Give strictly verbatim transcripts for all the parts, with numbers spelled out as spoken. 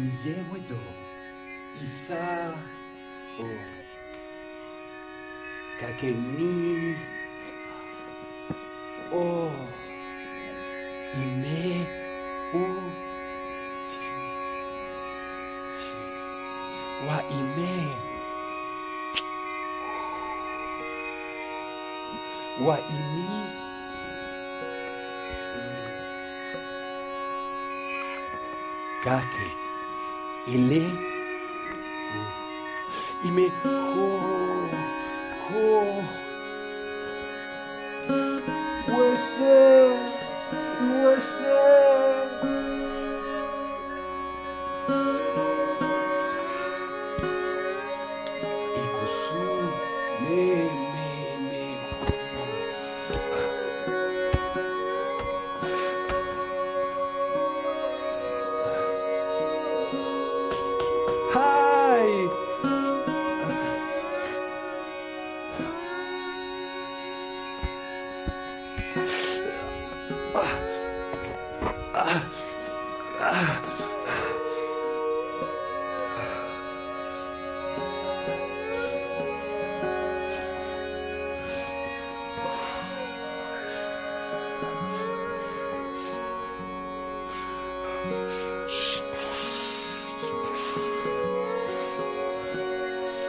విజయముతో ఇసాకు కాకెని ఓ ఇమే ఓ వా ఇమే వా ఇమి kake ele ime ho ho wese wese ikusu me me me Aimé,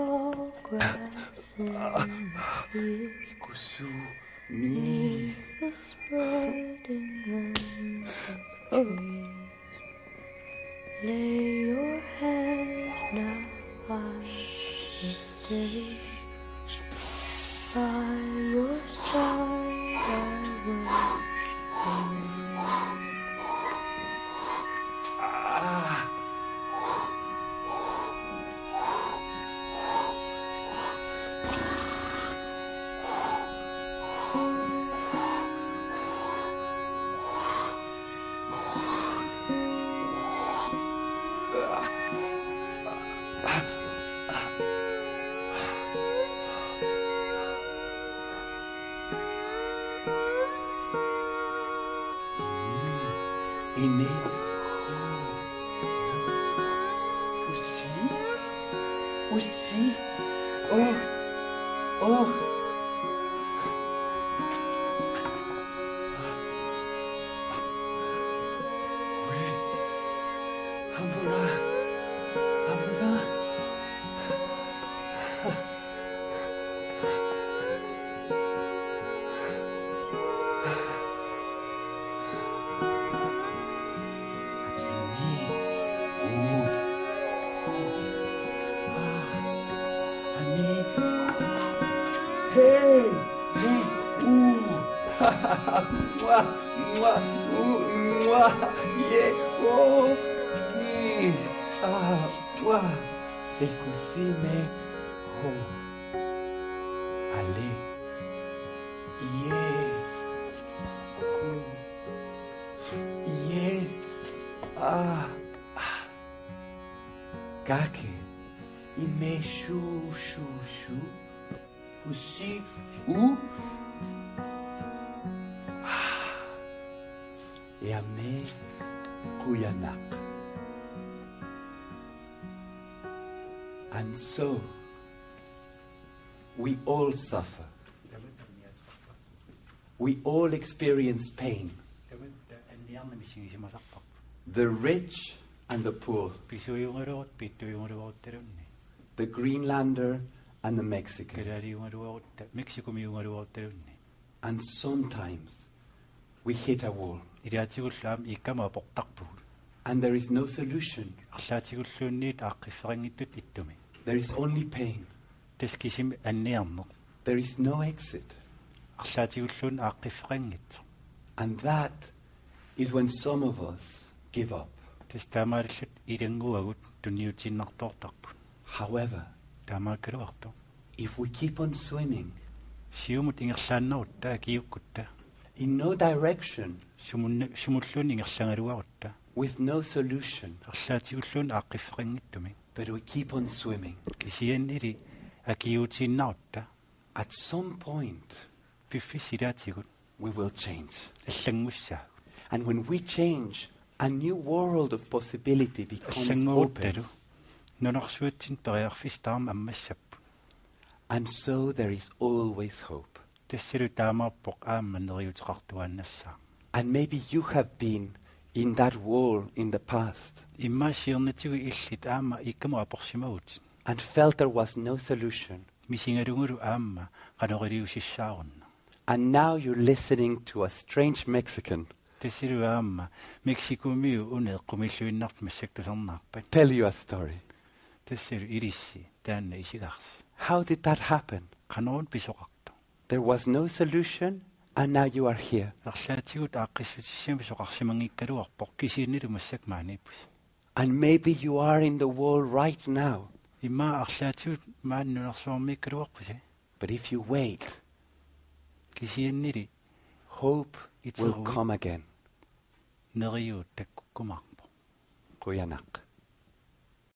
tall grass and the fields, the spreading limbs of trees, lay your head now by the stage. By your side I will remain. Aimé, aussi, aussi, oh, oh, oui, un peu là, un peu là, hey, hey, ooh, ha ha ha, mwah, mwah, ooh, mwah, yeah, oh, yeah, ah, mwah, c'est cousu, mais, oh, allez, yeah, cool, yeah, ah, ah, kake, ime, chou, chou, chou, aussi où Yamay Kuyanak. And so we all suffer. We all experience pain. The rich and the poor. The Greenlander and the Mexican. And sometimes we hit a wall. And there is no solution. There is only pain. There is no exit. And that is when some of us give up. However, if we keep on swimming in no direction with no solution, but we keep on swimming, at some point we will change. And when we change, a new world of possibility becomes open. And so there is always hope. And maybe you have been in that wall in the past and felt there was no solution. And now you're listening to a strange Mexican tell you a story. How did that happen? There was no solution, and now you are here. And maybe you are in the wall right now. But if you wait, hope will come again. Kuyanak.